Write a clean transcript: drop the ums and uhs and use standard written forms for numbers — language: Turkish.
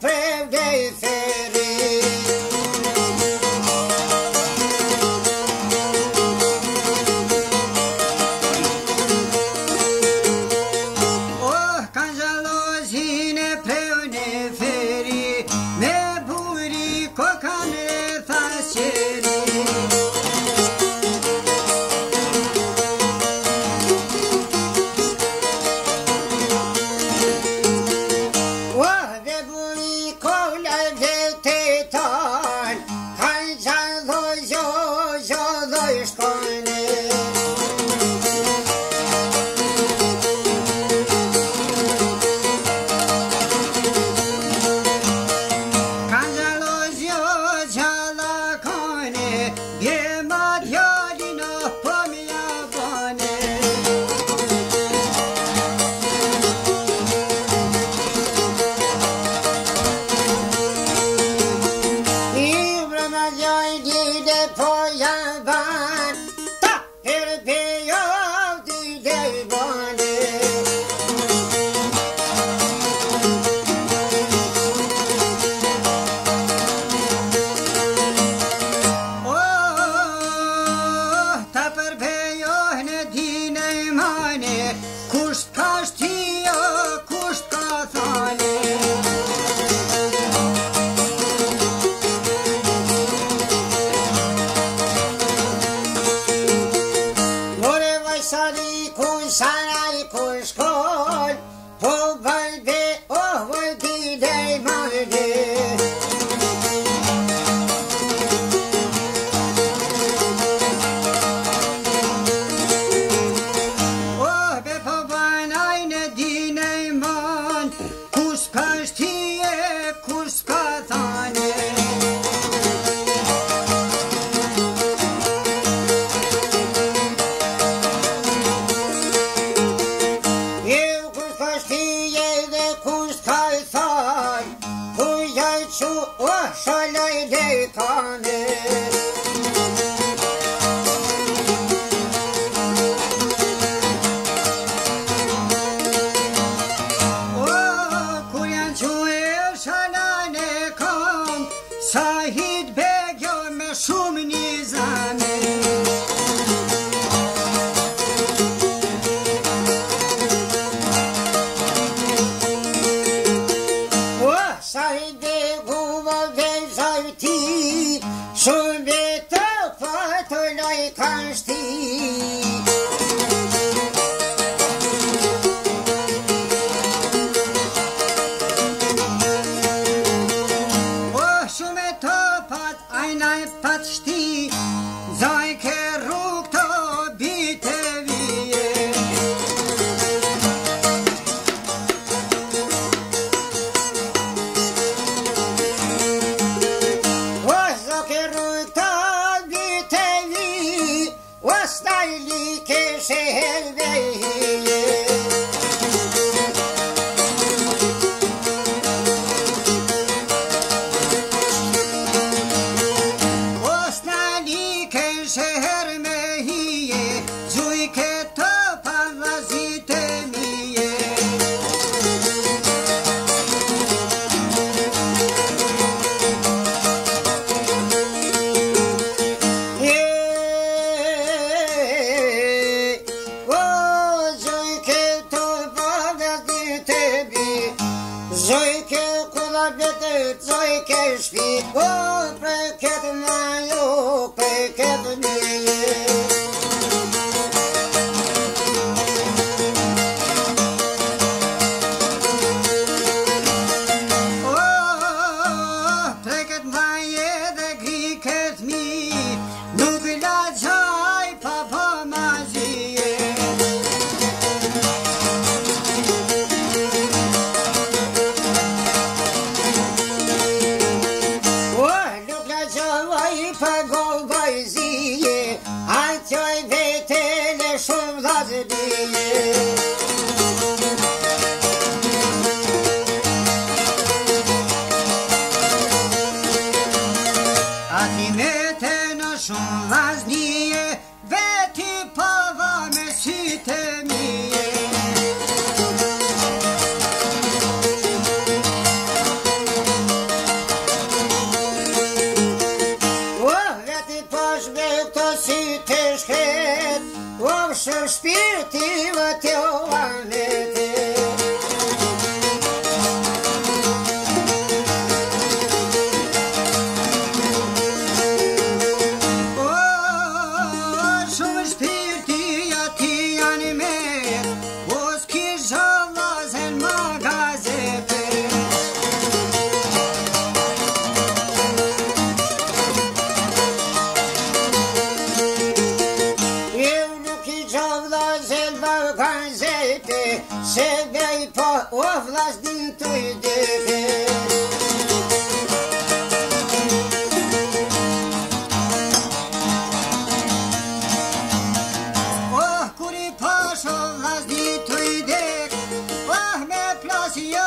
sevde seri. Oh kanjalo zine peone feri, me buri kokane taşeri. Oh, Ahmet Plasya.